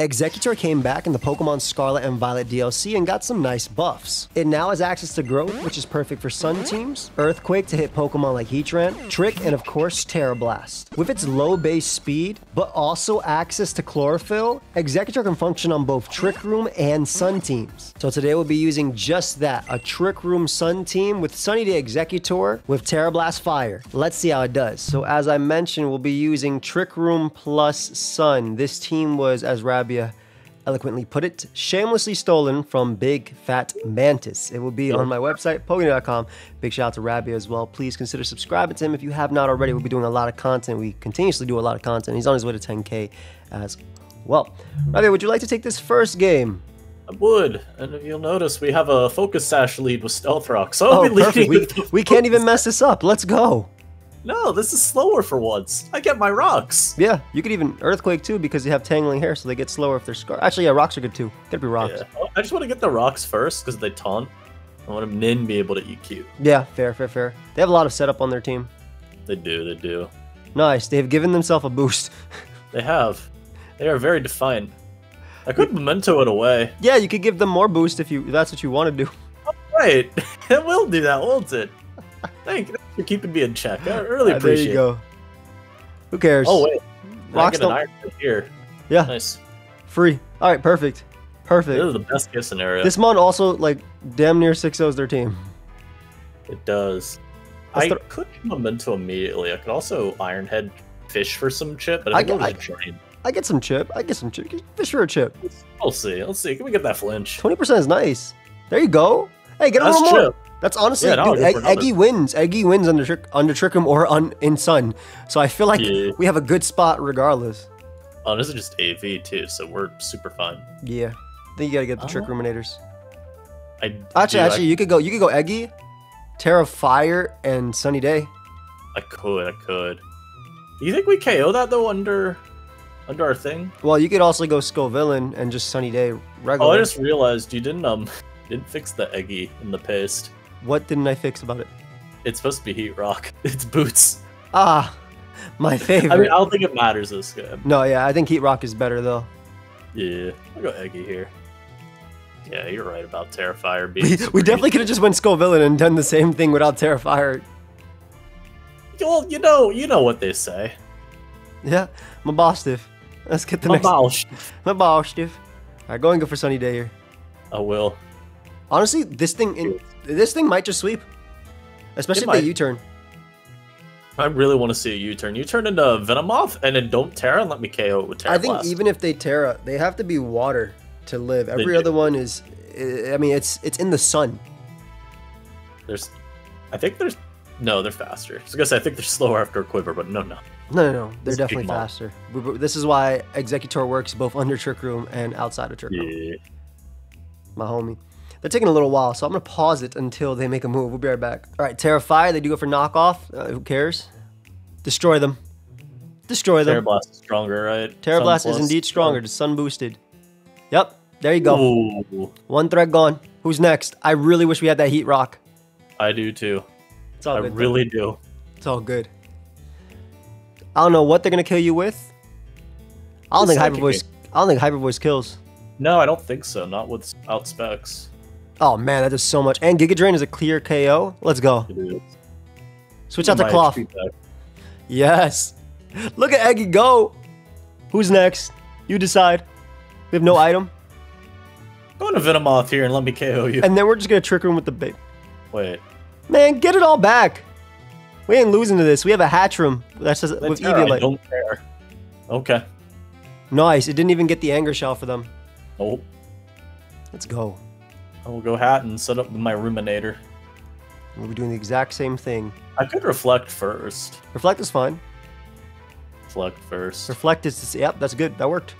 Exeggutor came back in the Pokemon Scarlet and Violet DLC and got some nice buffs. It now has access to Growth, which is perfect for Sun teams, Earthquake to hit Pokemon like Heatran, Trick, and of course, Terra Blast. With its low base speed, but also access to Chlorophyll, Exeggutor can function on both Trick Room and Sun teams. So today we'll be using just that, a Trick Room Sun team with Sunny Day Exeggutor with Terra Blast Fire. Let's see how it does. So as I mentioned, we'll be using Trick Room plus Sun. This team was, as Rabia eloquently put it, shamelessly stolen from Big Fat Mantis. It will be on my website, pokeaimmd.com. Big shout out to Rabia as well. Please consider subscribing to him if you have not already. We'll be doing a lot of content. We continuously do a lot of content. He's on his way to 10K as well. Rabia, would you like to take this first game? I would, and you'll notice we have a Focus Sash lead with Stealth Rock, so I'll be leading. We can't even mess this up. Let's go. No, this is slower for once. I get my rocks. Yeah, you could even Earthquake too because you have Tangling Hair, so they get slower if they're scarred. Actually, yeah, rocks are good too. Gotta be rocks. Yeah. I just want to get the rocks first because they taunt. I want to then be able to EQ. Yeah, fair. They have a lot of setup on their team. They do. Nice. They've given themselves a boost. They have. They are very defined. I could Memento it away. Yeah, you could give them more boost if that's what you want to do. All right. It will do that, won't it? Thanks for keeping me in check. I really appreciate it. There you go. Who cares? Oh, wait. Rocks an iron here. Yeah. Nice. Free. All right, perfect. This is the best case scenario. This mon also, like, damn near 6-0s their team. It does. I could Memento immediately. I could also Iron Head Fish for some chip, but I think I drain. I get some chip. Fish for a chip. I'll see. Can we get that flinch? 20% is nice. There you go. Hey, get a little more. That's honestly, yeah, dude, Eggy wins under Trick Room or in Sun. So I feel like we have a good spot regardless. Oh, this is just AV too, so we're super fine. Yeah. Then you gotta get the Trick Ruminators. Actually, you could go Eggy, Terra Fire, and Sunny Day. I could. Do you think we KO that though under our thing? Well, you could also go Scovillain and just Sunny Day regular. Oh, I just realized you didn't fix the Eggy in the paste. What didn't I fix about it? It's supposed to be Heat Rock. It's Boots. Ah, my favorite. I mean, I don't think it matters this game. No, yeah, I think Heat Rock is better, though. Yeah, I'll go Eggy here. Yeah, you're right about Terrifier being... we definitely could have just went Scovillain and done the same thing without Terrifier. Well, you know what they say. Yeah, my Bostif. Let's get the next... My Bostif. All right, go for Sunny Day here. I will. Honestly, this thing might just sweep, especially if they U-turn. I really want to see a U-turn. You turn into Venomoth and then don't Terra and let me KO it with Terra Blast. I think even if they Terra, they have to be water to live. Every other one is, I mean, it's in the sun. They're faster. I was gonna say I think they're slower after a Quiver, but no. They're definitely faster. This is why Exeggutor works both under Trick Room and outside of Trick Room. Yeah. My homie. They're taking a little while, so I'm going to pause it until they make a move. We'll be right back. All right, Terrify. They do go for knockoff. Who cares? Destroy them. Terra Blast is stronger, right? Terra Blast is indeed stronger. The sun boosted. Yep. There you go. Ooh. One thread gone. Who's next? I really wish we had that Heat Rock. I do, too. It's all good, really do. It's all good. I don't know what they're going to kill you with. I don't think Hyper Voice kills. No, I don't think so. Not without specs. Oh, man, that does so much. And Giga Drain is a clear KO. Let's go. Switch out to Cloth. Yes. Look at Eggy go. Who's next? You decide. We have no item. Go to Venomoth here and let me KO you. And then we're just going to Trick Room with the bait. Wait. Man, get it all back. We ain't losing to this. We have a Heatran. That's just with Eviolite. I don't care. Okay. Nice. It didn't even get the Anger Shell for them. Nope. Let's go. I will go Hat and set up my Ruminator. We'll be doing the exact same thing. I could Reflect first. Reflect is fine. Reflect first. Reflect is... Yep, that's good. That worked.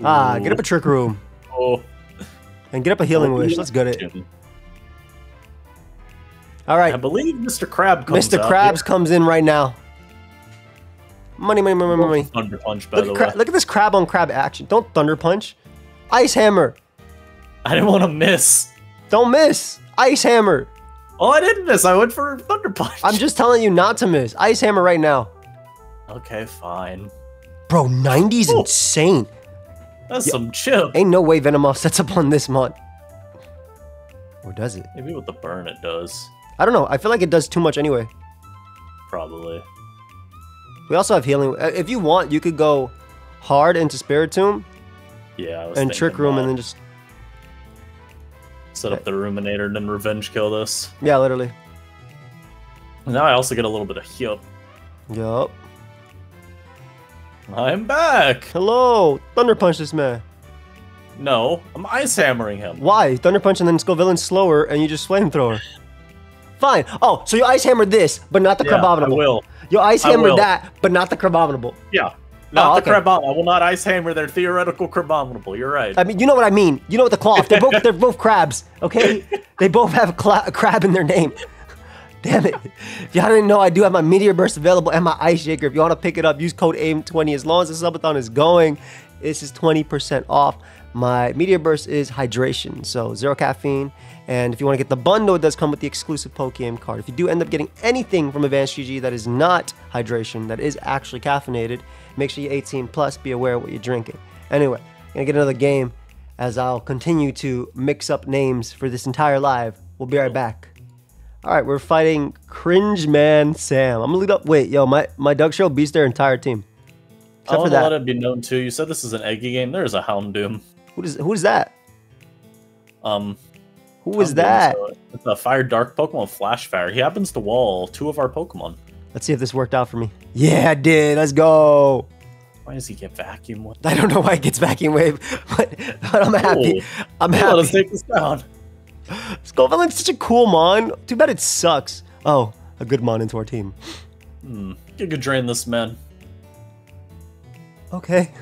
Ooh. Ah, get up a Trick Room. Oh. And get up a Healing Wish. Let's get it. All right. I believe Mr. Crab comes in. Mr. Krabs comes in right now. Money. Thunder Punch, by the way. Look at this crab on crab action. Don't Thunder Punch. Ice Hammer. I didn't want to miss. Don't miss. Ice Hammer. Oh, I didn't miss. I went for Thunder Punch. I'm just telling you not to miss. Ice Hammer right now. Okay, fine. Bro, 90's insane. That's some chill. Ain't no way Venomoth sets up on this mod. Or does it? Maybe with the burn it does. I don't know. I feel like it does too much anyway. Probably. We also have healing. If you want, you could go hard into Spirit Tomb. Yeah, I was thinking Trick Room and then just... set up the Ruminator and then revenge kill this. Yeah, literally. And now I also get a little bit of heal. Yup. I'm back! Hello! Thunder Punch this man. No, I'm Ice Hammering him. Why? Thunder Punch and then let's go villain slower and you just Flamethrower. Fine. Oh, so you Ice Hammered this, but not the Crabominable. I will. You Ice Hammered that, but not the Crabominable. Yeah. Not the Crabominable. I will not Ice Hammer their theoretical Crabominable. You're right. I mean, you know what I mean. You know what the cloth. They're both, they're both crabs, okay? They both have a crab in their name. Damn it. If y'all didn't know, I do have my Meteor Burst available and my Ice Shaker. If you want to pick it up, use code AIM20. As long as the subathon is going, this is 20% off. My Meteor Burst is hydration, so zero caffeine. And if you want to get the bundle, it does come with the exclusive Pokeaimmd card. If you do end up getting anything from Advanced GG that is not hydration, that is actually caffeinated, make sure you're 18 plus, be aware of what you're drinking. Anyway, I'm going to get another game as I'll continue to mix up names for this entire live. We'll be right back. All right, we're fighting Cringe Man Sam. I'm gonna look up. Wait, yo, my Doug Show beats their entire team. Except I want to let it be known too. You said this is an eggy game. There is a Houndoom. Who's that? Who is that? It's a Fire Dark Pokemon Flash Fire. He happens to wall two of our Pokemon. Let's see if this worked out for me. Yeah, it did. Let's go. Why does he get vacuum wave? I don't know why he gets vacuum wave, but I'm happy. I'm happy. Let's take this down. Scovillain's such a cool mon. Too bad it sucks. Oh, a good mon into our team. You could drain this man. Okay.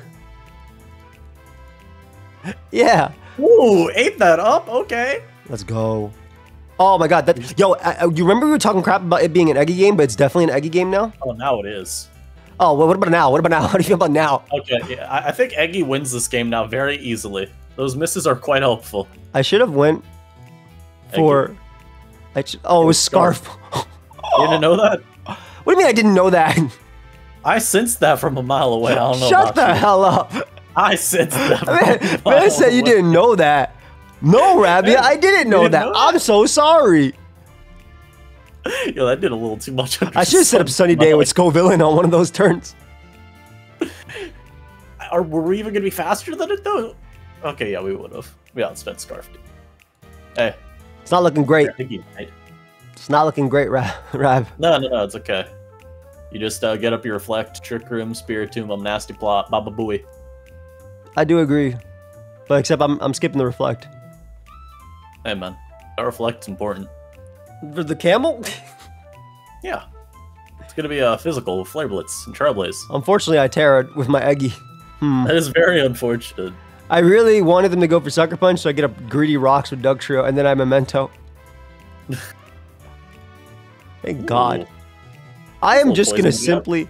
Yeah. Ooh, ate that up. Okay. Let's go. Oh my god. That, yo, you remember we were talking crap about it being an eggy game, but it's definitely an eggy game now? Oh, now it is. Oh, well, what about now? What about now? How do you feel about now? Okay, yeah, I think Eggy wins this game now very easily. Those misses are quite helpful. I should have went... for, oh, it was Scarf. You didn't know that? What do you mean I didn't know that? I sensed that from a mile away. I don't know. Shut the hell up. I sensed that. Man said you didn't know that. No, Rabia, I didn't know that. I'm so sorry. Yo, that did a little too much. I should have set up Sunny Day with Scovillain on one of those turns. Were we even gonna be faster than it though? Okay, yeah, we would have. We outspent Scarf. Hey. It's not looking great. It's not looking great, Rab. No, it's okay. You just get up your Reflect, Trick Room, Spirit Tomb, Nasty Plot, Baba Booey. I do agree. But except I'm skipping the Reflect. Hey, man. That Reflect's important. For the camel? Yeah. It's going to be physical with Flare Blitz and Trailblaze. Unfortunately, I Terra'd with my Eggy. That is very unfortunate. I really wanted them to go for Sucker Punch, so I get up Greedy Rocks with Dugtrio, and then I Memento. Thank God. I am just going to simply...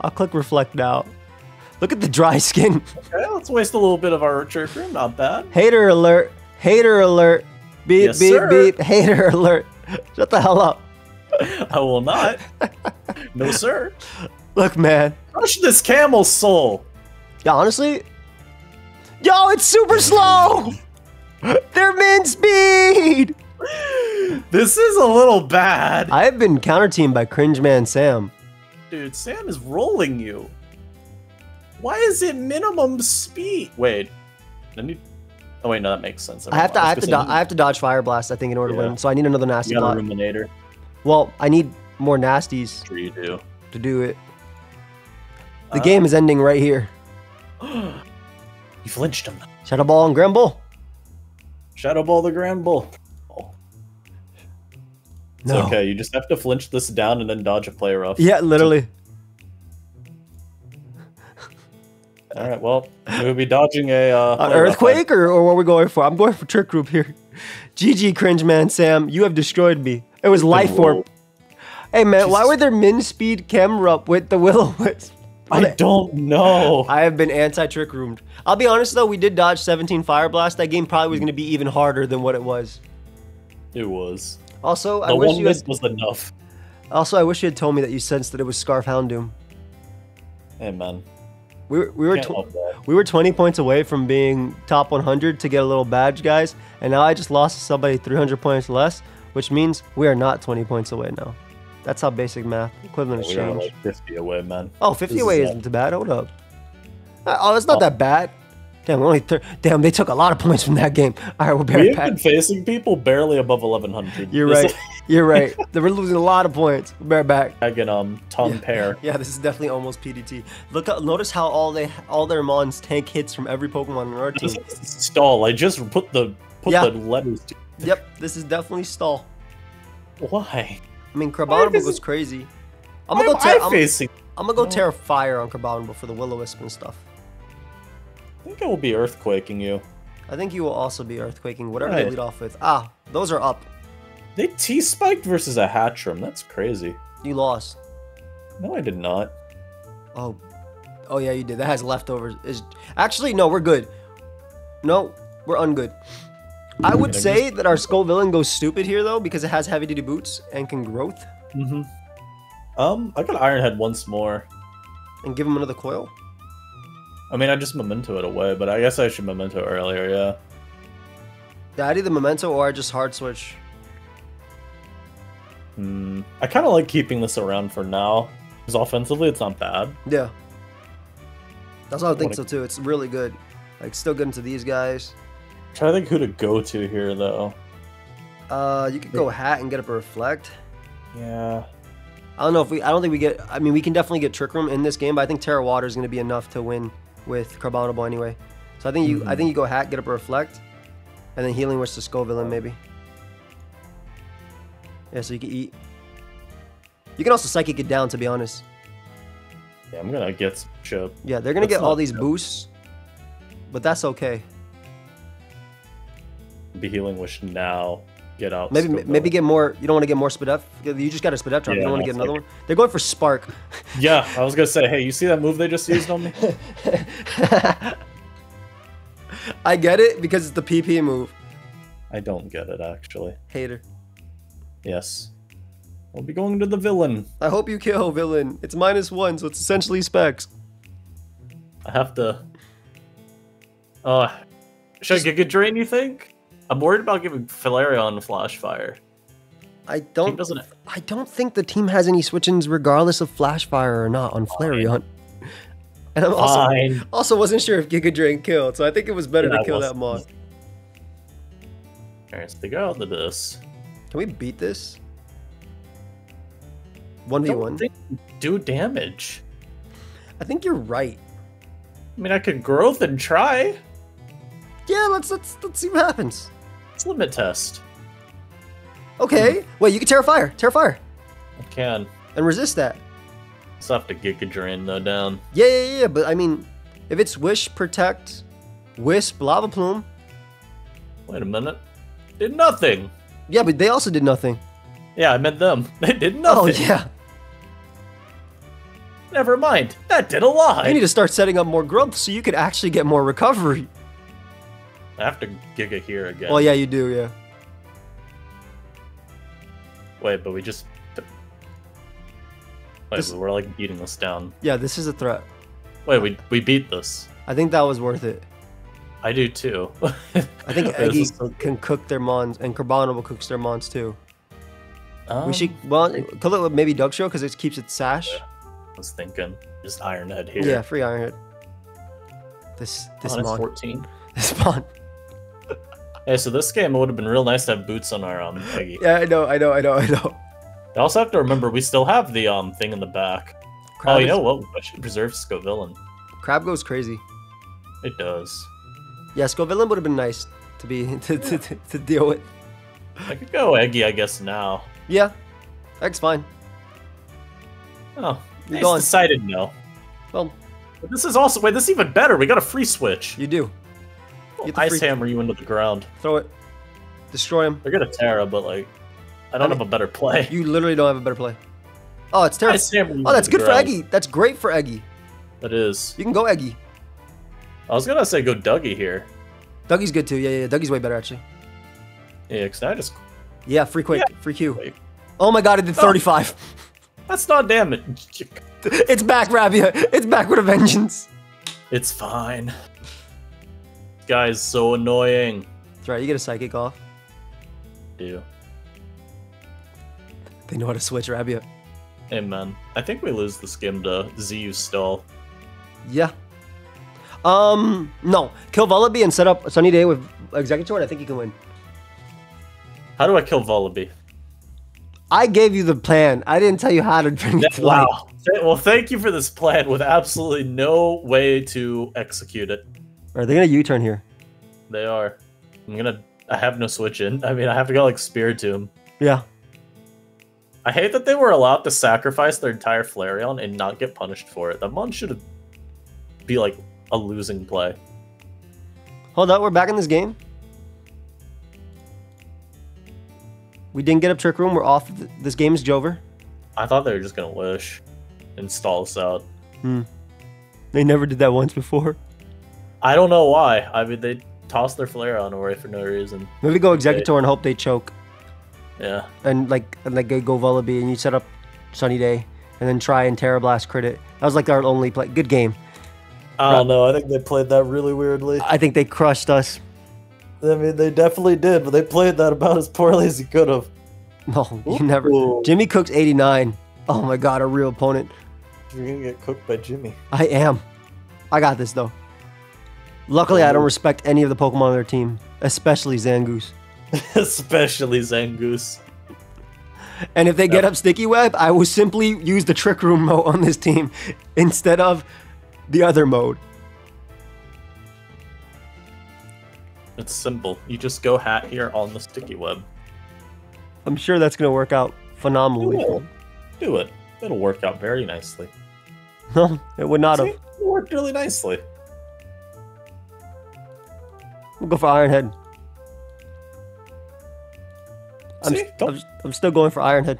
I'll click Reflect now. Look at the dry skin. Okay, let's waste a little bit of our Trick Room, not bad. Hater alert. Hater alert. Beep, yes, beep, sir. Beep. Hater alert. Shut the hell up. I will not. No, sir. Look, man. Crush this camel's soul. Yeah, honestly... Yo, it's super slow! They're min speed! This is a little bad. I've been counter-teamed by Cringe Man Sam. Dude, Sam is rolling you. Why is it minimum speed? Wait. Oh wait, no, that makes sense. I have to dodge Fire Blast, I think, in order to win. So I need another nasty lot. Ruminator. Well, I need more nasties. Sure you do. To do it. The game is ending right here. You flinched him. Shadow Ball and Granbull. Shadow Ball the Granbull. Oh. No. It's okay, you just have to flinch this down and then dodge a player off. Yeah, literally. Alright, well, we'll be dodging a... an Earthquake or what are we going for? I'm going for Trick Group here. GG, Cringe Man Sam. You have destroyed me. It was Life Orb. Hey, man, Jesus. Why were there min speed camera up with the Will-O-Wisp? I don't know. I have been anti-Trick Roomed. I'll be honest though, we did dodge 17 Fire Blast. That game probably was going to be even harder than what it was. It was. Also, I wish you had... was enough. Also, I wish you had told me that you sensed that it was Scarf Houndoom. Hey man, we were 20 points away from being top 100 to get a little badge, guys, and now I just lost to somebody 300 points less, which means we are not 20 points away now. That's how basic math equivalent exchange. We are like 50 away, man. Oh, 50 away isn't too bad. Hold up. Oh, it's not that bad. Damn, we're only damn, they took a lot of points from that game. All right, we're barely. We've been facing people barely above 1100. You're right. You're right. We're losing a lot of points. We're right back. I can tongue pair. Yeah, this is definitely almost PDT. Look, notice how all their mons tank hits from every Pokemon in our team. Stall. I just put the letters. Yep, this is definitely stall. Why? I mean, Crabominable goes crazy. I'm gonna go Terra Fire on Crabominable for the Will-O-Wisp and stuff. I think I will be earthquaking you. I think you will also be earthquaking whatever they lead off with. Ah, those are up. They T-spiked versus a Heatran. That's crazy. You lost. No, I did not. Oh. Oh, yeah, you did. That has leftovers. Actually, no, we're good. No, we're ungood. I would say that our Scovillain goes stupid here, though, because it has heavy-duty boots and can growth. Mm-hmm. I got Ironhead once more. And give him another coil? I mean, I just memento it away, but I guess I should memento earlier, yeah. Yeah, I'd either memento or I just hard switch. I kind of like keeping this around for now, because offensively it's not bad. Yeah. That's what I think so, too. It's really good. Like, still good into these guys. I'm trying to think who to go to here, though. You could go Hat and get up a Reflect. Yeah. I don't know if we... I don't think we get... I mean, we can definitely get Trick Room in this game, but I think Terra Water is going to be enough to win with Crabominable anyway. So I think you go Hat, get up a Reflect, and then Healing Wish to Scovillain maybe. Yeah, so you can eat. You can also Psychic it down, to be honest. Yeah, I'm going to get some chip. Yeah, they're going to get all these boosts, but that's okay. Be Healing Wish now. Get out. Maybe get more. You don't want to get more Spadef. You just got a Spadef drop. Yeah, you don't want to get another one. They're going for Spark. Yeah, I was going to say, hey, you see that move they just used on me? I get it because it's the PP move. I don't get it, actually. Hater. Yes. We'll be going to the villain. I hope you kill, villain. It's -1, so it's essentially specs. I have to... should I Giga Drain, you think? I'm worried about giving Flareon Flash Fire. I don't think the team has any switch-ins regardless of Flash Fire or not on Flareon. And I'm also wasn't sure if Giga Drain killed, so I think it was better to kill that mod. Alright, so they got out of this. Can we beat this? 1v1? Do damage. I think you're right. I mean, I could growth and try. Yeah, let's see what happens. It's limit test. Okay. Wait, you can Terra Fire. Terra Fire. I can. And resist that. Just have to Giga Drain, though, down. Yeah. But, I mean, if it's Wish, Protect, Wisp, Lava Plume. Wait a minute. Did nothing. Yeah, but they also did nothing. Yeah, I meant them. They did nothing. Oh, yeah. Never mind. That did a lot. You need to start setting up more growth so you could actually get more recovery. I have to Giga here again. Oh, yeah, you do, yeah. Wait, but we just... Wait, but we're, like, beating this down. Yeah, this is a threat. Wait, we beat this. I think that was worth it. I do, too. I think Eggy can cook their mons, and Crabominable cooks their mons, too. We should... Well, call it maybe Duck Show, because it keeps its sash. Yeah, I was thinking. Just Ironhead here. Yeah, free Ironhead. This mon. 14. This mon. Hey, so this game, it would have been real nice to have boots on our Eggy. Yeah, I know. I also have to remember we still have the thing in the back. Crab you know what? I should preserve Scovillain. Crab goes crazy. It does. Yeah, Scovillain would have been nice to to deal with. I could go Eggy, I guess now. Yeah, Egg's fine. Oh, you decided no. Well, but this is also this is even better. We got a free switch. You do. Ice hammer you into the ground. Throw it. Destroy him. They're gonna Terra, but like, I mean, have a better play. You literally don't have a better play. Oh, it's Terra. Oh, that's good for Eggy. That's great for Eggy. That is. You can go Eggy. I was gonna say go Dougie here. Dougie's good too. Yeah. Dougie's way better actually. Yeah, because I just. Yeah, free Q. Oh my God, it did 35. That's not damage. It's back, Rabia. It's back with a vengeance. It's fine. This guy's so annoying. That's right. You get a psychic off. Do. They know how to switch, Rabia. Hey, man. I think we lose this game to Ziyu stall. Yeah. No. Kill Vullaby and set up Sunny Day with Exeggutor, and I think you can win. How do I kill Vullaby? I gave you the plan. I didn't tell you how to bring it to life. Wow. Well, thank you for this plan with absolutely no way to execute it. Are they going to U-turn here? They are. I'm going to... I have no switch in. I mean, I have to go, like, spear to him. Yeah. I hate that they were allowed to sacrifice their entire Flareon and not get punished for it. That one should be, like, a losing play. Hold up, we're back in this game. We didn't get up Trick Room. We're off. This game is Jover. I thought they were just going to wish and stall us out. Hmm. They never did that once before. I don't know why. I mean, they tossed their Flareon away for no reason. Maybe go Exeggutor and hope they choke. Yeah. And like they go Vullaby and you set up Sunny Day and then try and Terra Blast crit it. That was like our only play. Good game. I don't know. I think they played that really weirdly. I think they crushed us. I mean, they definitely did, but they played that about as poorly as you could have. No, you never. Ooh. Jimmy Cook's 89. Oh my god, a real opponent. You're going to get cooked by Jimmy. I am. I got this, though. Luckily, I don't respect any of the Pokemon on their team, especially Zangoose. Especially Zangoose. And if they get up Sticky Web, I will simply use the Trick Room mode on this team instead of the other mode. It's simple. You just go hat here on the Sticky Web. I'm sure that's going to work out phenomenally. Do it. It'll work out very nicely. No, it would not have. It worked really nicely. We'll go for Iron Head. I'm still going for Iron Head.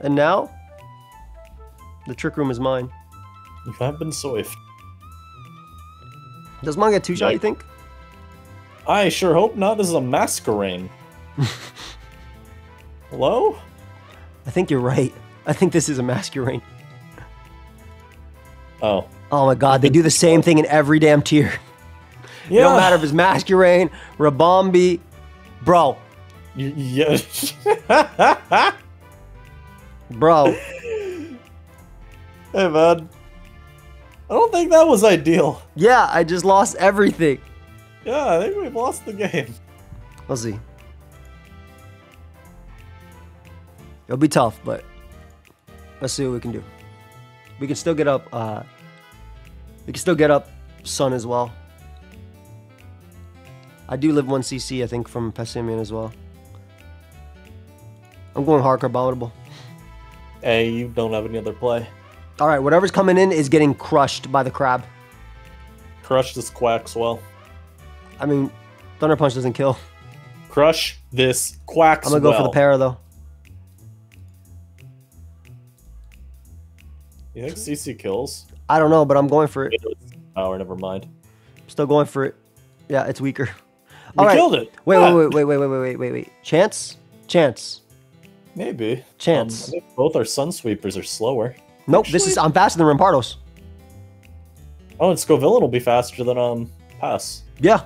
And now, the Trick Room is mine. You have been soifed. Does Mon get 2-shot, you think? I sure hope not. This is a Masquerain. Hello? I think you're right. I think this is a Masquerain. Oh. Oh my god, they do the same thing in every damn tier. Yeah. It don't matter if it's Masquerain, Rabombi. Bro. Yeah. Bro. Hey, man. I don't think that was ideal. Yeah, I just lost everything. Yeah, I think we've lost the game. We'll see. It'll be tough, but let's see what we can do. We can still get up. We can still get up Sun as well. I do live 1 CC, I think, from Pasimian as well. I'm going hard Crabominable. Hey, you don't have any other play. All right, whatever's coming in is getting crushed by the crab. Crush this Quaxwell. I mean, Thunder Punch doesn't kill. Crush this Quaxwell. I'm going to go for the para, though. You think CC kills? I don't know, but I'm going for it. Oh, never mind. I'm still going for it. Yeah, it's weaker. You killed it. Wait. Chance. Maybe. Chance. I think both our Sun Sweepers are slower. Nope, actually, I'm faster than Rampardos. Oh, and Scoville will be faster than Pass. Yeah,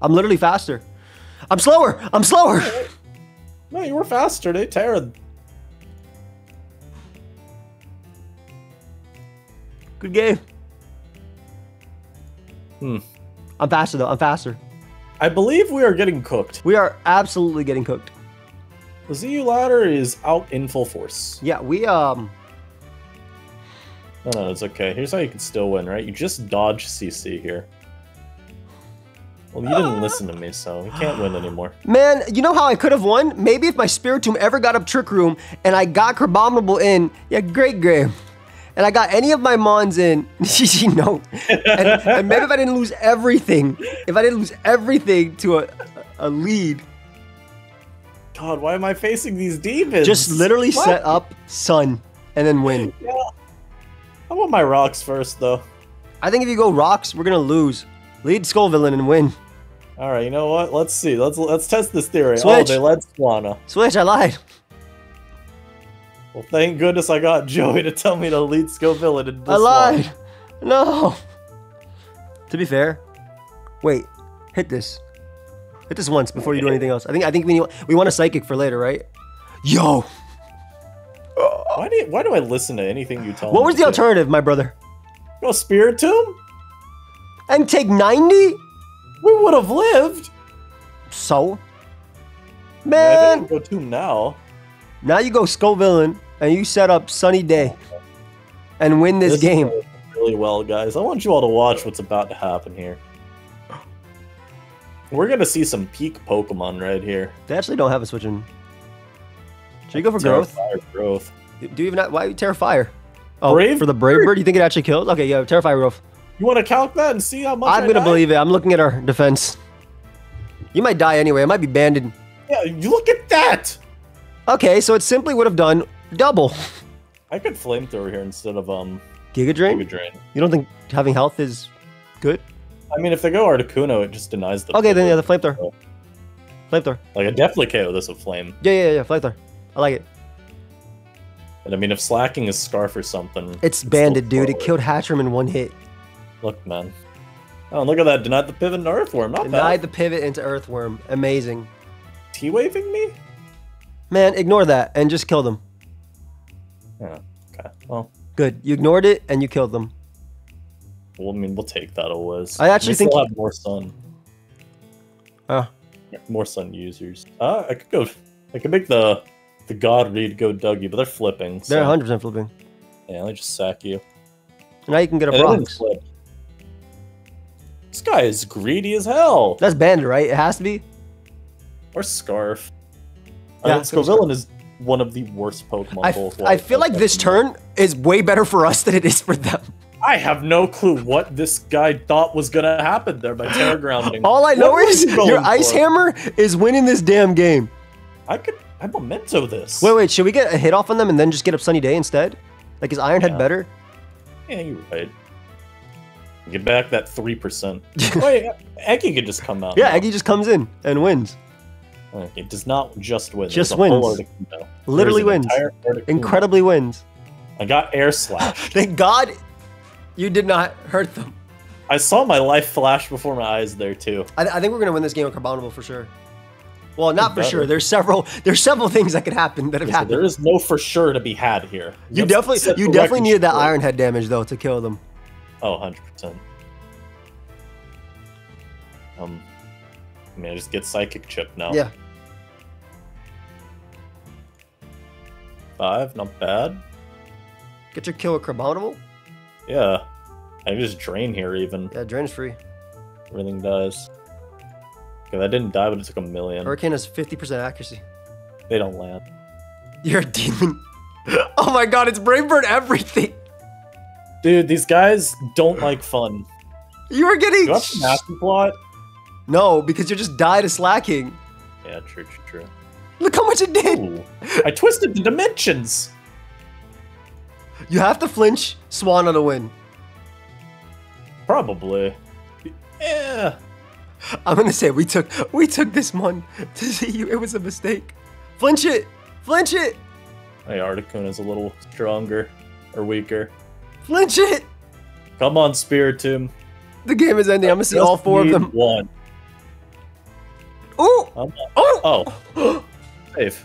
I'm literally faster. I'm slower. No, you were faster, dude. Terra. Good game. I'm faster, though. I believe we are getting cooked. We are absolutely getting cooked. The ZU ladder is out in full force. Yeah, we No, it's okay. Here's how you can still win, right? You just dodge CC here. Well, you didn't listen to me, so we can't win anymore. Man, you know how I could have won? Maybe if my Spiritomb ever got up Trick Room and I got Crabominable in, yeah, great game. And I got any of my Mons in, no. And maybe if I didn't lose everything, to a lead. God, why am I facing these demons? Just literally set up Sun and then win. Yeah. I want my rocks first, though. I think if you go rocks, we're gonna lose. Lead Scoville and win. All right, you know what? Let's see. Let's test this theory. Switch. Oh, they led Swanna. Switch. I lied. Well, thank goodness I got Joey to tell me to lead Scoville into this. I lied. One. No. To be fair, wait. Hit this. Hit this once before you do anything else. I think we want a psychic for later, right? Yo. Why do I listen to anything you tell me? What was the alternative, my brother? Go Spirit Tomb? And take 90? We would have lived. So? Man. Yeah, I go Tomb now. Now you go Scovillain and you set up Sunny Day and win this game. Really well, guys. I want you all to watch what's about to happen here. We're going to see some peak Pokemon right here. They actually don't have a switch in. Should you go for growth? Growth. Do you even not? Why Terrifier? Oh, Brave for the Brave Bird? You think it actually killed? Okay, yeah, Terrifier growth. You want to calc that and see how much I'm going to believe it. I'm looking at our defense. You might die anyway. I might be banded. Yeah, look at that. Okay, so it simply would have done double. I could flamethrower here instead of Giga Drain? Giga Drain. You don't think having health is good? I mean, if they go Articuno, it just denies the... Okay, then yeah, the flamethrower. Flamethrower. Like, I definitely KO this with flame. Yeah, flamethrower. I like it. And I mean, if slacking is Scarf or something... It's banded, dude. It killed Heatran in one hit. Look, man. Oh, and look at that. Denied the pivot into Earthworm. Not bad. Denied the pivot into Earthworm. Amazing. T-waving me? Man, ignore that and just kill them. Yeah, okay. Well, good. You ignored it and you killed them. Well, I mean, we'll take that always. I actually think we'll have more sun. More sun users. I could make the God Reed go Dougie, but they're flipping. So. They're 100% flipping. Yeah, they just sack you. Now you can get a Bronx. This guy is greedy as hell. That's banded, right? It has to be. Or Scarf. Yeah, Scovillain is one of the worst Pokemon. I feel like this turn is way better for us than it is for them. I have no clue what this guy thought was going to happen there by Terra Grounding. All I know is your Ice Hammer is winning this damn game. I memento this. Wait, should we get a hit off on them and then just get up Sunny Day instead? Like, is Iron Head better? Yeah, you're right. Get back that 3%. Wait, Eggy could just come out. Yeah, Eggy just comes in and wins. It does not just win. Just wins. Literally wins. Incredibly wins. I got air slash. Thank God you did not hurt them. I saw my life flash before my eyes there too. I think we're gonna win this game with Crabominable for sure. Well, not for sure. There's several things that could happen that have happened. There is no for sure to be had here. You definitely needed that Iron Head damage though to kill them. Oh, 100%. I mean, I just get Psychic Chip now. Yeah. 5, not bad. Get your kill with Crabominable? Yeah. I can just drain here, even. Yeah, drain's free. Everything dies. Okay, that didn't die, but it took a million. Hurricane has 50% accuracy. They don't land. You're a demon. Oh my god, it's Brave Bird everything! Dude, these guys don't like fun. You are getting... Do I have to master plot? No, because you just died of slacking. Yeah, true. Look how much it did! Ooh. I twisted the dimensions! You have to flinch Swanna to win. Probably. Yeah. I'm gonna say we took this one to see you. It was a mistake. Flinch it! Flinch it! Hey, Articuno's a little stronger. Or weaker. Flinch it! Come on, Spiritomb. The game is ending. I'm gonna see all four of them. One. Oh! Save.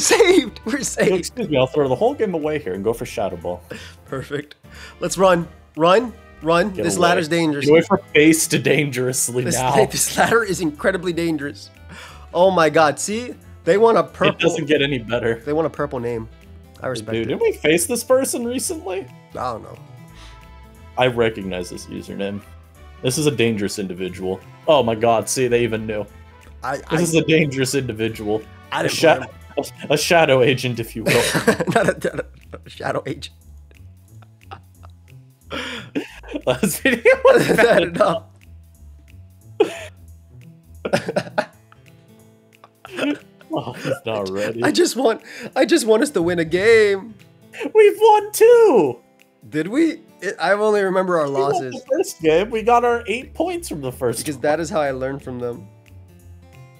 Saved! We're saved. So excuse me, I'll throw the whole game away here and go for Shadow Ball. Perfect. Let's run. Run. Get this away. Ladder's dangerous. Go for base to dangerously this now. This ladder is incredibly dangerous. Oh my god, see? They want a purple. It doesn't get any better. They want a purple name. I respect it. Dude, didn't we face this person recently? I don't know. I recognize this username. This is a dangerous individual. Oh my god, see, they even knew. This is a dangerous individual. A shadow agent, if you will. Not a shadow agent. Last video was bad enough. Oh, he's not ready. I just want us to win a game. We've won 2. Did we? I only remember our losses. Won the first game, we got our 8 points from the first. Because that is how I learned from them.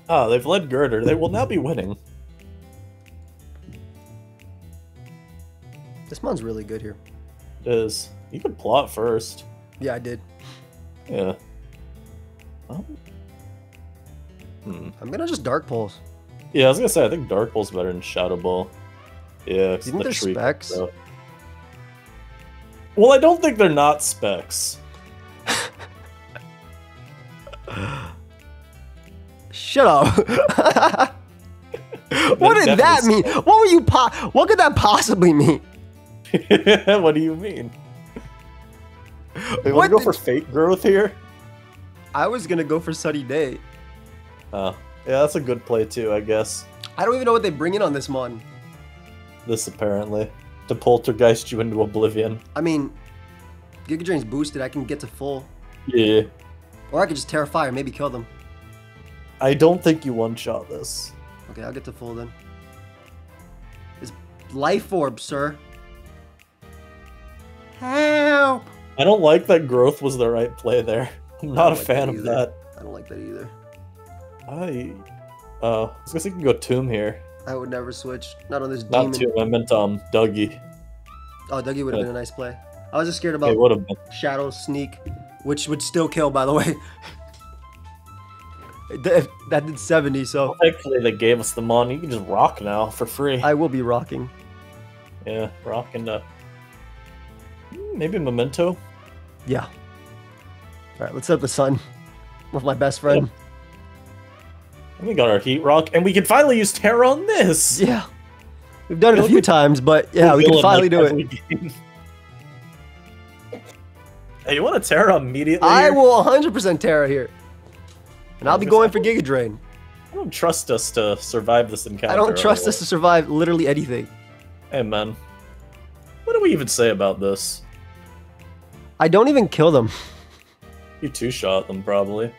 Oh, they've led Girder. They will now be winning. This mon's really good here. It is. You could plot first. Yeah, I did. Yeah. I'm gonna just Dark Pulse. Yeah, I was gonna say I think Dark Pulse better than Shadow Ball. Yeah, isn't there specs? Stuff. Well, I don't think they're not specs. Shut up. What did that mean? Spec. What were you what could that possibly mean? What do you mean? Wait, what go for fake growth here? I was gonna go for Sunny Day. Yeah, that's a good play too, I guess. I don't even know what they bring in on this mon. This apparently. To poltergeist you into oblivion. I mean, Giga Drain's boosted, I can get to full. Yeah. Or I could just terrify or maybe kill them. I don't think you one-shot this. Okay, I'll get to full then. It's Life Orb, sir. Help! I don't like that growth was the right play there. I'm not a fan of that. I don't like that either. I was gonna say you can go Tomb here. I would never switch. Not on this demon. Not Tomb, I meant Dougie. Oh, Dougie would have been a nice play. I was just scared about Shadow Sneak, which would still kill, by the way. That did 70, so... Actually, they gave us the money. You can just rock now for free. I will be rocking. Yeah, rocking. Maybe Memento? Yeah. Alright, let's set up the sun with my best friend. Yeah. And we got our Heat Rock, and we can finally use Terra on this! Yeah. We've done it a few times, but yeah, we can finally do it. Hey, you want a Terra immediately? I will 100% Terra here. And I'll be going for Giga Drain. I don't trust us to survive this encounter. I don't trust us to survive literally anything. Hey, man. What do we even say about this? I don't even kill them. You two-shot them, probably.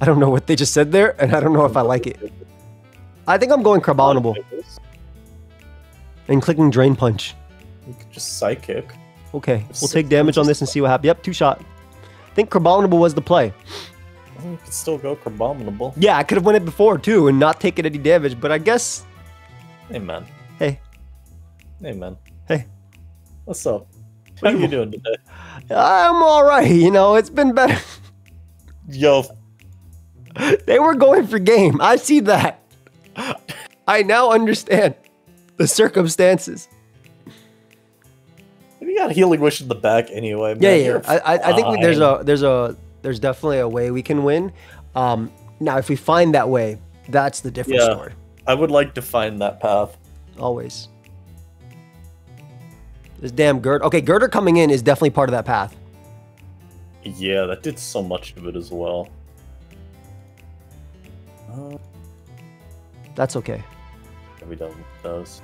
I don't know what they just said there, and I don't know if I like it. I think I'm going Crabominable. And clicking Drain Punch. You could just Psychic. Okay, we'll take damage on this and see what happens. Yep, two-shot. I think Crabominable was the play. Well, you could still go Crabominable. Yeah, I could have won it before, too, and not taken any damage, but I guess... Hey, man. Hey. Hey, man. Hey. What's up? What are you doing today? I'm alright, you know, it's been better. Yo... They were going for game. I see that. I now understand the circumstances. You got Healing Wish in the back anyway. Man. Yeah. I think there's definitely a way we can win. Now, if we find that way, that's the different story. I would like to find that path. Always. This damn Girder. Okay, Girder coming in is definitely part of that path. Yeah, that did so much of it as well. That's okay. Yeah, we done with those.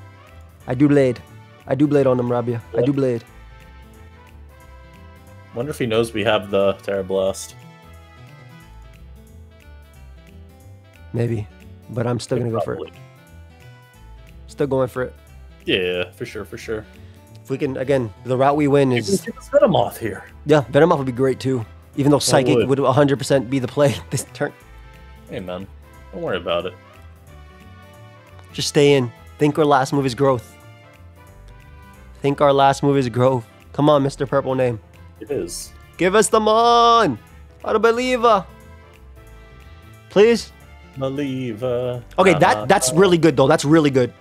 I do blade. I do blade on them, Rabia. Yeah. I do blade. Wonder if he knows we have the Terra Blast. Maybe. But I'm still going to go for it. Still going for it. Yeah, for sure, for sure. If we can, again, the route we win is... You can get Venomoth here. Yeah, Venomoth would be great too. Even though Psychic would 100% be the play this turn. Hey, man. Don't worry about it. Just stay in. Think our last move is growth. Think our last move is growth. Come on, Mr. Purple Name. It is. Give us the mon! I don't believe her. Please? Believe her. Okay, that's really good, though. That's really good.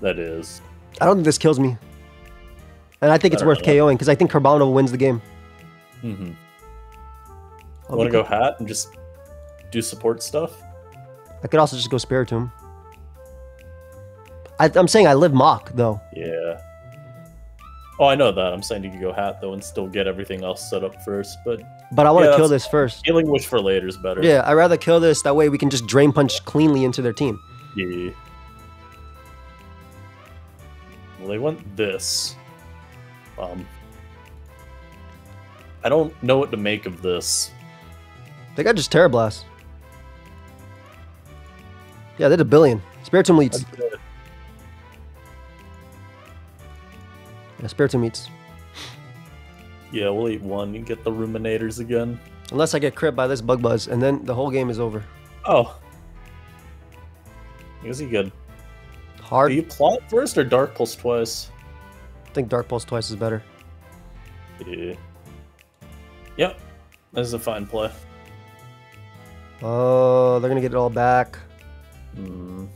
That is. I don't think this kills me. And I think it's worth KOing, because I think Crabominable wins the game. Mm-hmm. I want to go hat and just do support stuff? I could also just go Spiritomb. I'm saying I live Mach, though. Yeah. Oh, I know that. I'm saying you could go Hat, though, and still get everything else set up first, but... But I want to kill this first. Healing Wish for later is better. Yeah, I'd rather kill this. That way we can just Drain Punch cleanly into their team. Yeah. Well, they want this. I don't know what to make of this. They got just Terra Blast. Yeah, they did a billion. Spiritomb leads. Yeah, Spiritomb eats. Yeah, we'll eat one. You can get the Ruminators again. Unless I get crit by this Bug Buzz, and then the whole game is over. Oh. Is he good? hard. Do you plot first or Dark Pulse twice? I think Dark Pulse twice is better. Yeah. Yep. This is a fine play. Oh, they're going to get it all back. Mm.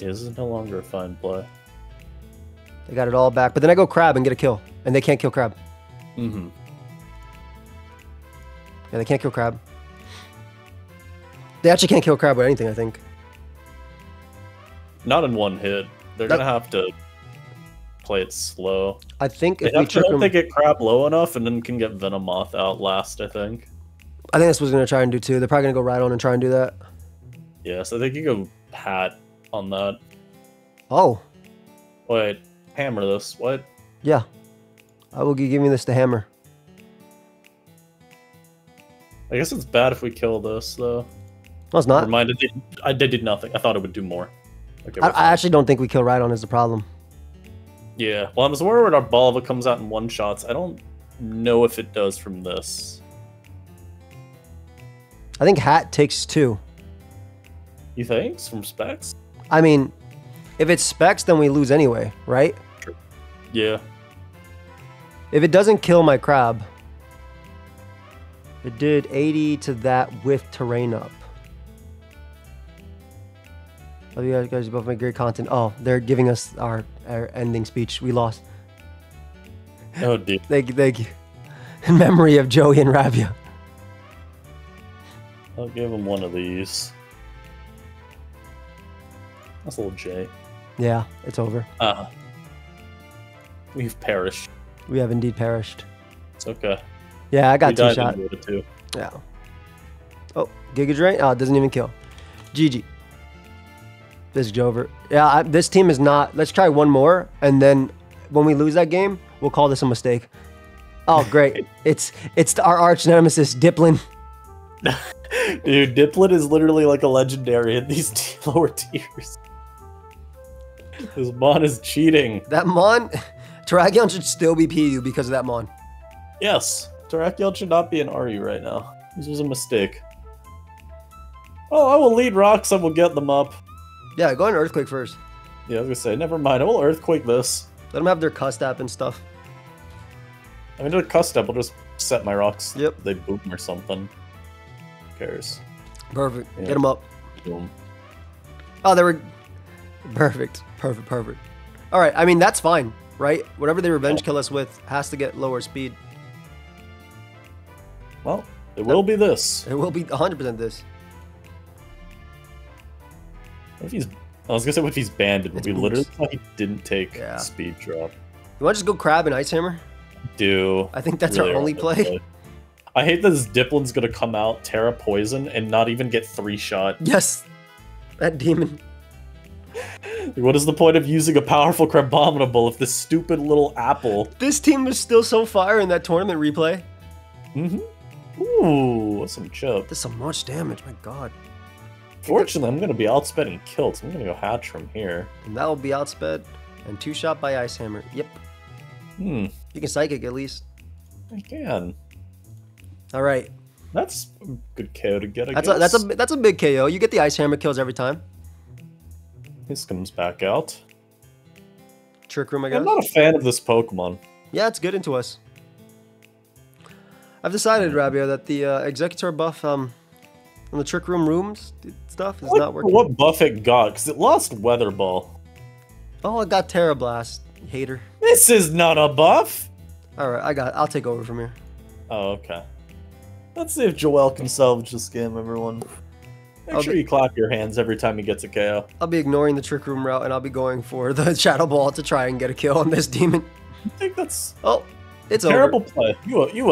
Yeah, this is no longer a fine play. They got it all back. But then I go Crab and get a kill. And they can't kill Crab. Mm-hmm. Yeah, they can't kill Crab. They actually can't kill Crab with anything, I think. Not in one hit. They're going to have to play it slow. I think if we trick room, they get Crab low enough and then can get Venomoth out last, I think. I think that's what we're going to try and do too. They're probably going to go right on and try and do that. Yeah, so they could go Pat on that. Oh. Wait, hammer this. What? Yeah. I will give me this to hammer. I guess it's bad if we kill this, though. No, it's not. Reminded me, I did nothing. I thought it would do more. Okay, I actually don't think we kill Rhydon is the problem. Yeah. Well, I was worried our Bulba comes out in one-shots. I don't know if it does from this. I think Hat takes two. You think? It's from Specs? I mean, if it's Specs, then we lose anyway, right? True. Yeah. If it doesn't kill my Crab, it did 80 to that with terrain up. Love you guys. You both make great content. Oh, they're giving us our ending speech. We lost. Oh, dear. Thank you. In memory of Joey and Rabia. I'll give him one of these. That's a little J. Yeah, it's over. We've perished. We have indeed perished. It's okay. Yeah, I got two shot. Yeah. Oh, Giga Drain. Oh, it doesn't even kill. GG. This is over. Yeah, this team is not. Let's try one more, and then when we lose that game, we'll call this a mistake. Oh, great! it's our arch nemesis, Dipplin. Dude, Dipplin is literally like a legendary in these lower tiers. This Mon is cheating. That Mon, Terrakion should still be PU because of that Mon. Yes, Terrakion should not be an RU right now. This was a mistake. Oh, I will lead rocks. I will get them up. Yeah, go on Earthquake first. Yeah, I was going to say, never mind. I will Earthquake this. Let them have their Custap and stuff. I mean, their Custap will just set my rocks. Yep. They boop them or something. Who cares? Perfect. Yeah. Get them up. Boom. Oh, they were... Perfect. Perfect, perfect. All right, I mean, that's fine, right? Whatever they revenge kill us with has to get lower speed. Well, it will be this. It will be 100% this. What if he's, I was gonna say, what if he's banded? But we literally didn't take speed drop. You want to just go Crab and Ice Hammer? Do I think that's really our only play? I hate that this Dipplin's gonna come out, Terra Poison, and not even get 3-shot. Yes, that demon. What is the point of using a powerful Crabominable if this stupid little apple? This team is still so fire in that tournament replay. Mm-hmm. Ooh, that's some chip. That's some much damage. My God. Fortunately, I'm going to be outsped and killed, so I'm going to go Hatch from here. And that will be outsped and 2-shot by Ice Hammer. Yep. Hmm. You can Psychic at least. I can. All right. That's a good KO to get, I guess. That's a big KO. You get the Ice Hammer kills every time. This comes back out. Trick Room, I guess. I'm not a fan of this Pokemon. Yeah, it's good into us. I've decided, Rabia, that the Exeggutor buff... on the Trick Room stuff is not working. What buff it got? Because it lost Weather Ball. Oh, it got Terra Blast. Hater. This is not a buff! Alright, I'll take over from here. Oh, okay. Let's see if Joel can salvage this game, everyone. Make sure you clap your hands every time he gets a KO. I'll be ignoring the Trick Room route, and I'll be going for the Shadow Ball to try and get a kill on this demon. I think that's... Oh, it's terrible over. Terrible play. You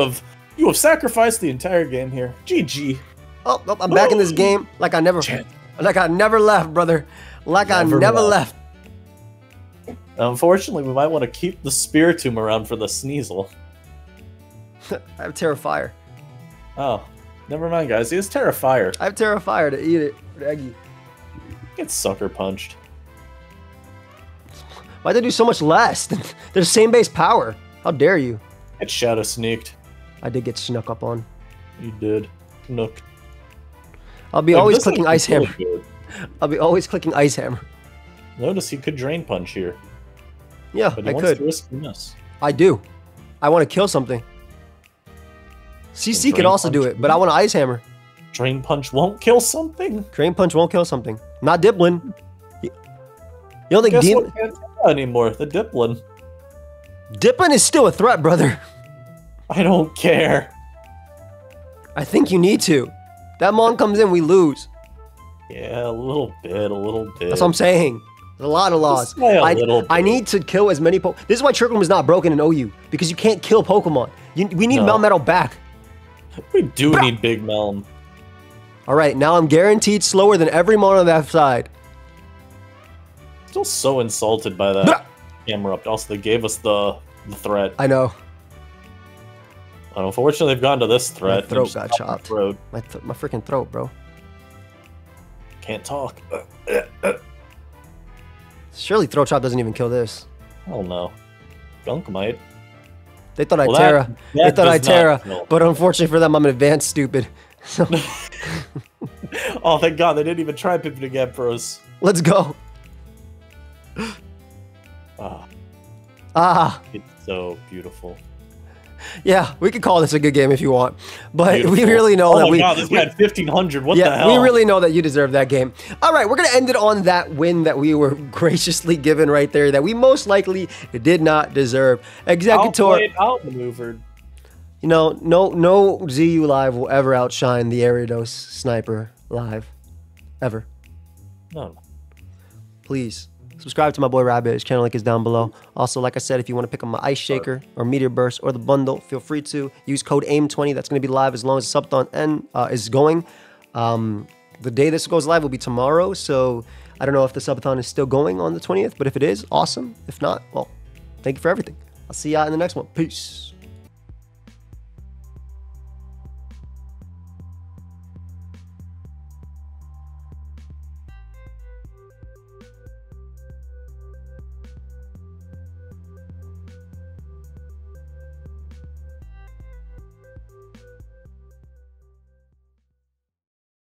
have sacrificed the entire game here. GG. Oh, nope, I'm back in this game like I never left, brother. Like I never left. Unfortunately, we might want to keep the Spear Tomb around for the Sneasel. I have Terra Fire. Oh, never mind, guys. He has Terra Fire. I have Terra Fire to eat it. Eggy. Get sucker punched. Why'd they do so much less? They're the same base power. How dare you? Get Shadow Sneaked. I did get snuck up on. You did. Snooked. I'll be always clicking Ice Hammer. I'll be always clicking Ice Hammer. Notice you could Drain Punch here. Yeah, but I could. I do. I want to kill something. CC could also do it, but I want to Ice Hammer. Drain Punch won't kill something? Drain Punch won't kill something. Not Dipplin. You don't think Dipplin... Guess what anymore? The Dipplin. Dipplin is still a threat, brother. I don't care. I think you need to. That Mon comes in, we lose. Yeah, a little bit, a little bit. That's what I'm saying. There's a lot of laws. I need to kill as many Pokemon. This is why Trick Room is not broken in OU, because you can't kill Pokemon. We need Melmetal back. We do need Big Melm. All right, now I'm guaranteed slower than every Mon on that side. Still so insulted by that camera up. Also, they gave us the threat. I know. Unfortunately, they've gone to this threat. My throat got chopped. My freaking throat, bro. Can't talk. Surely Throat Chop doesn't even kill this. Oh no. Gunk might. They thought I Terra. They thought I Terra. But unfortunately for them, I'm an advanced stupid. So. Oh, thank God. They didn't even try pivoting Ampharos. Let's go. It's so beautiful. Yeah, we could call this a good game if you want, but we really know that we... Oh my God, this guy had 1,500, what the hell? We really know that you deserve that game. All right, we're going to end it on that win that we were graciously given right there that we most likely did not deserve. Exeggutor... Outplayed, outmaneuvered. You know, no ZU Live will ever outshine the Aerodos Sniper Live. Ever. No. Please. Subscribe to my boy Rabia. His channel link is down below. Also, like I said, if you want to pick up my Ice Shaker or Meteor Burst or the bundle, feel free to use code AIM20. That's going to be live as long as the subathon is going. The day this goes live will be tomorrow, so I don't know if the subathon is still going on the 20th, but if it is, awesome. If not, well, thank you for everything. I'll see y'all in the next one. Peace.